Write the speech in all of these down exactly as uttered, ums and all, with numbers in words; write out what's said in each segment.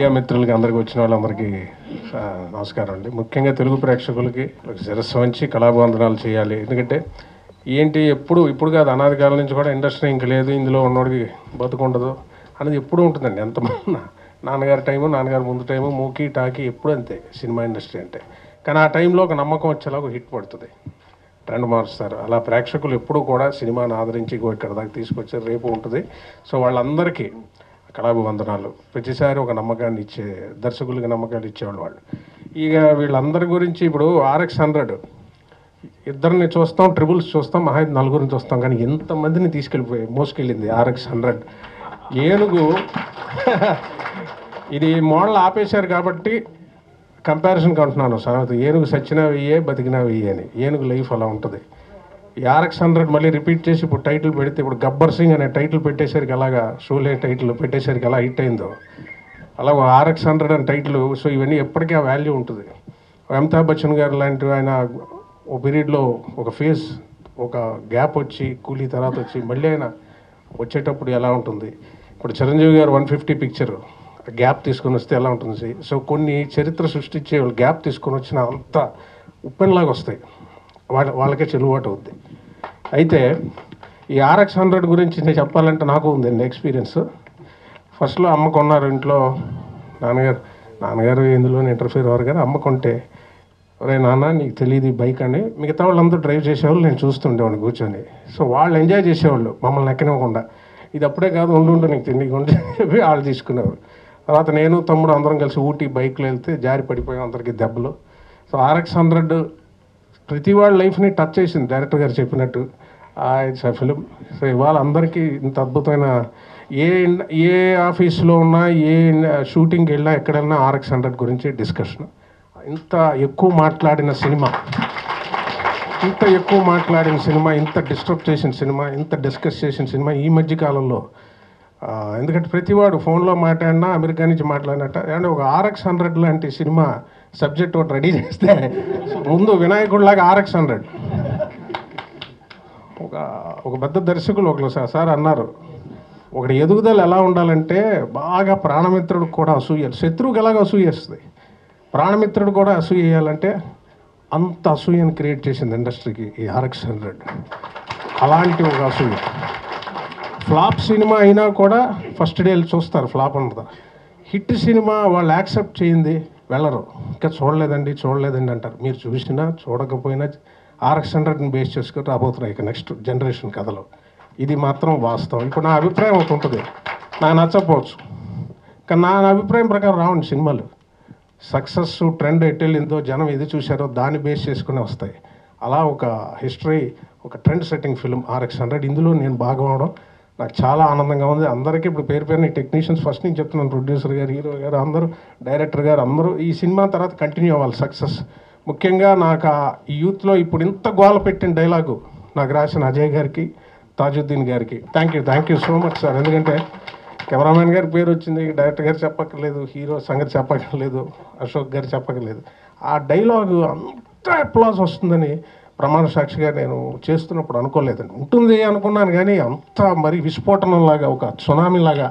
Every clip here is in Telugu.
మీడియా మిత్రులకి అందరికీ వచ్చిన వాళ్ళందరికీ నమస్కారం అండి. ముఖ్యంగా తెలుగు ప్రేక్షకులకి శిరస్సు వంచి కళాబంధనాలు చేయాలి. ఎందుకంటే ఏంటి ఎప్పుడు ఇప్పుడు కాదు, అనాది కాలం నుంచి కూడా ఇండస్ట్రీ ఇంక లేదు, ఇందులో ఉన్నోడికి బతుకుండదు అనేది ఎప్పుడూ ఉంటుందండి. ఎంతమంది నాన్నగారి టైము, నాన్నగారి ముందు టైము, మూకీ టాకీ ఎప్పుడు అంతే సినిమా ఇండస్ట్రీ అంటే. కానీ ఆ టైంలో ఒక నమ్మకం వచ్చేలాగా హిట్ పడుతుంది, ట్రెండ్ మారుస్తారు. అలా ప్రేక్షకులు ఎప్పుడూ కూడా సినిమాను ఆదరించి ఇక్కడ దాకా తీసుకొచ్చారు, రేపు ఉంటుంది. సో వాళ్ళందరికీ కళాభివందనాలు. ప్రతిసారి ఒక నమ్మకాన్ని ఇచ్చే దర్శకులకి నమ్మకాలు ఇచ్చేవాళ్ళు వాళ్ళు. ఇక వీళ్ళందరి గురించి ఇప్పుడు ఆర్ఎక్స్ హండ్రెడ్ ఇద్దరిని చూస్తాం, ట్రిబుల్స్ చూస్తాం, మహా నలుగురిని చూస్తాం, కానీ ఎంతమందిని తీసుకెళ్ళిపోయి మోసుకెళ్ళింది ఆర్ఎక్స్ హండ్రెడ్. ఏనుగు ఇది మోడల్ ఆపేశారు కాబట్టి కంపారిజన్కి అంటున్నాను. సార్ ఏనుగు సచ్చినా వెయ్యే, బతికినా వెయ్యే అని. ఏనుగు లైఫ్ అలా ఉంటుంది. ఈ ఆర్ఎక్స్ హండ్రెడ్ మళ్ళీ రిపీట్ చేసి ఇప్పుడు టైటిల్ పెడితే, ఇప్పుడు గబ్బర్ సింగ్ అనే టైటిల్ పెట్టేసరికి, అలాగా షోలే టైటిల్ పెట్టేసరికి అలా హిట్ అయిందో, అలా ఆర్ఎక్స్ హండ్రెడ్ అని టైటిల్. సో ఇవన్నీ ఎప్పటికీ ఆ వాల్యూ ఉంటుంది. అమితాబ్ బచ్చన్ గారు లాంటి ఆయన ఓ పీరియడ్లో ఒక ఫేజ్ ఒక గ్యాప్ వచ్చి కూలీ తర్వాత వచ్చి మళ్ళీ ఆయన వచ్చేటప్పుడు ఎలా ఉంటుంది. ఇప్పుడు చిరంజీవి గారు వన్ ఫిఫ్టీ పిక్చర్ గ్యాప్ తీసుకొని వస్తే ఎలా ఉంటుంది. సో కొన్ని చరిత్ర సృష్టించే వాళ్ళు గ్యాప్ తీసుకొని వచ్చిన అంత ఉప్పెన్లాగా వస్తాయి, వాళ్ళ వాళ్ళకే చెలువాటు అవుద్ది. అయితే ఈ ఆర్ఎక్స్ హండ్రెడ్ గురించి నేను చెప్పాలంటే నాకు ఉందండి ఎక్స్పీరియన్స్. ఫస్ట్లో అమ్మ కొన్నారు ఇంట్లో, నాన్నగారు నాన్నగారు ఇందులో ఇంటర్ఫీర్ అవ్వరు, కానీ అమ్మ కొంటే రే నాన్న నీకు తెలియదు బైక్ అని. మిగతా వాళ్ళందరూ డ్రైవ్ చేసేవాళ్ళు, నేను చూస్తుండేవాడిని కూర్చొని. సో వాళ్ళు ఎంజాయ్ చేసేవాళ్ళు మమ్మల్ని ఎక్కనివ్వకుండా. ఇది అప్పుడే కాదు, ఉండు ఉండు నీకు తిండి ఉంటే చెప్పి వాళ్ళు తీసుకునేవారు. తర్వాత నేను తమ్ముడు అందరం కలిసి ఊటీ బైక్లో వెళ్తే జారి పడిపోయాం, అందరికీ దెబ్బలు. సో ఆర్ఎక్స్ హండ్రెడ్ ప్రతి వాళ్ళ లైఫ్ని టచ్ చేసింది డైరెక్టర్ గారు చెప్పినట్టు. It's a film. సో ఇవాళ అందరికీ ఇంత అద్భుతమైన ఏ ఏ ఆఫీస్లో ఉన్నా, ఏ షూటింగ్కి వెళ్ళినా, ఎక్కడ వెళ్ళినా ఆర్ఎక్స్ హండ్రెడ్ గురించి డిస్కషన్. ఇంత ఎక్కువ మాట్లాడిన సినిమా, ఇంత ఎక్కువ మాట్లాడిన సినిమా, ఇంత డిస్టర్బ్ చేసిన సినిమా, ఇంత డిస్కస్ చేసిన సినిమా ఈ మధ్య కాలంలో. ఎందుకంటే ప్రతివాడు ఫోన్లో మాట్లాడినా, అమెరికా నుంచి మాట్లాడినట్ట. అంటే ఒక ఆర్ఎక్స్ హండ్రెడ్ లాంటి సినిమా సబ్జెక్ట్ ఒకటి రెడీ చేస్తే ముందు వినాయకుడిలాగా ఆర్ఎక్స్ హండ్రెడ్. ఒక ఒక పెద్ద దర్శకులు ఒకరు సార్ అన్నారు, ఒకటి ఎదుగుదల ఎలా ఉండాలంటే బాగా ప్రాణమిత్రుడికి కూడా అసూయ, శత్రువుకి ఎలాగో అసూయ వేస్తుంది, ప్రాణమిత్రుడు కూడా అసూయ వేయాలంటే అంత అసూయను క్రియేట్ చేసింది ఇండస్ట్రీకి ఈ ఆర్ఎక్స్ హండ్రెడ్. అలాంటి ఒక అసూయ. ఫ్లాప్ సినిమా అయినా కూడా ఫస్ట్ డే చూస్తారు, ఫ్లాప్ అంటారు. హిట్ సినిమా వాళ్ళు యాక్సెప్ట్ చేయింది వెళ్ళరు, ఇంకా చూడలేదండి చూడలేదండి అంటారు. మీరు చూసినా చూడకపోయినా ఆర్ఎక్స్ హండ్రెడ్ని బేస్ చేసుకుని రాబోతున్నాయి ఇక నెక్స్ట్ జనరేషన్ కథలో. ఇది మాత్రం వాస్తవం. ఇప్పుడు నా అభిప్రాయం ఒకటి ఉంటుంది, నాకు నచ్చకపోవచ్చు, కానీ నా అభిప్రాయం ప్రకారం రావండి సినిమాలు. సక్సెస్ ట్రెండ్ ఎటు వెళ్ళిందో, జనం ఏది చూశారో దాన్ని బేస్ చేసుకునే వస్తాయి. అలా ఒక హిస్టరీ, ఒక trend setting film RX hundred. ఇందులో నేను భాగమవడం నాకు చాలా ఆనందంగా ఉంది. అందరికీ ఇప్పుడు పేరు పేరుని టెక్నీషియన్స్ ఫస్ట్ నుంచి చెప్తున్నాను, ప్రొడ్యూసర్ గారు, హీరో గారు, అందరూ డైరెక్టర్ గారు, అందరూ ఈ సినిమా తర్వాత కంటిన్యూ అవ్వాలి సక్సెస్. ముఖ్యంగా నాకు ఆ యూత్లో ఇప్పుడు ఇంత గోల పెట్టిన డైలాగు నాకు రాసిన అజయ్ గారికి, తాజుద్దీన్ గారికి thank you thank you so much sir. ఎందుకంటే కెమెరామెన్ గారి పేరు వచ్చింది, డైరెక్టర్ గారు చెప్పక్కర్లేదు, హీరో సంగతి చెప్పక్కర్లేదు, అశోక్ గారు చెప్పక్కర్లేదు. ఆ డైలాగు అంత అప్లాజ్ వస్తుందని ప్రమాణ సాక్షిగా నేను చేస్తున్నప్పుడు అనుకోలేదండి. ఉంటుంది అనుకున్నాను, కానీ అంత మరి విస్ఫోటనంలాగా ఒక సునామీలాగా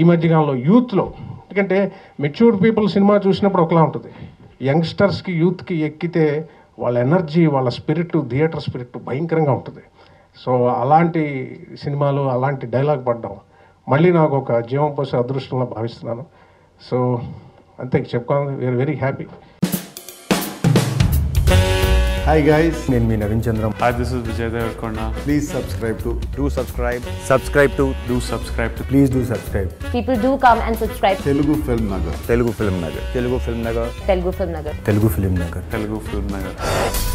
ఈ మధ్యకాలంలో యూత్లో. ఎందుకంటే మెచ్యూర్డ్ పీపుల్ సినిమా చూసినప్పుడు ఒకలా ఉంటుంది, యంగ్స్టర్స్కి యూత్కి ఎక్కితే వాళ్ళ ఎనర్జీ, వాళ్ళ స్పిరిట్, థియేటర్ స్పిరిట్ భయంకరంగా ఉంటుంది. సో అలాంటి సినిమాలు, అలాంటి డైలాగ్ పడ్డం మళ్ళీ నాకు ఒక జీవం పోసే అదృష్టంలో భావిస్తున్నాను. సో అంతే చెప్పుకోవాలి. We are very happy. Hi guys, నేను మీ Naveen Chandram. Hi, this is Vijayadhar Kona. Please subscribe to do subscribe. Subscribe to do subscribe to. Please do subscribe. People do come and subscribe. Telugu Film Nagar. Telugu Film Nagar. Telugu Film Nagar. Telugu Film Nagar. Telugu Film Nagar. Telugu Film Nagar.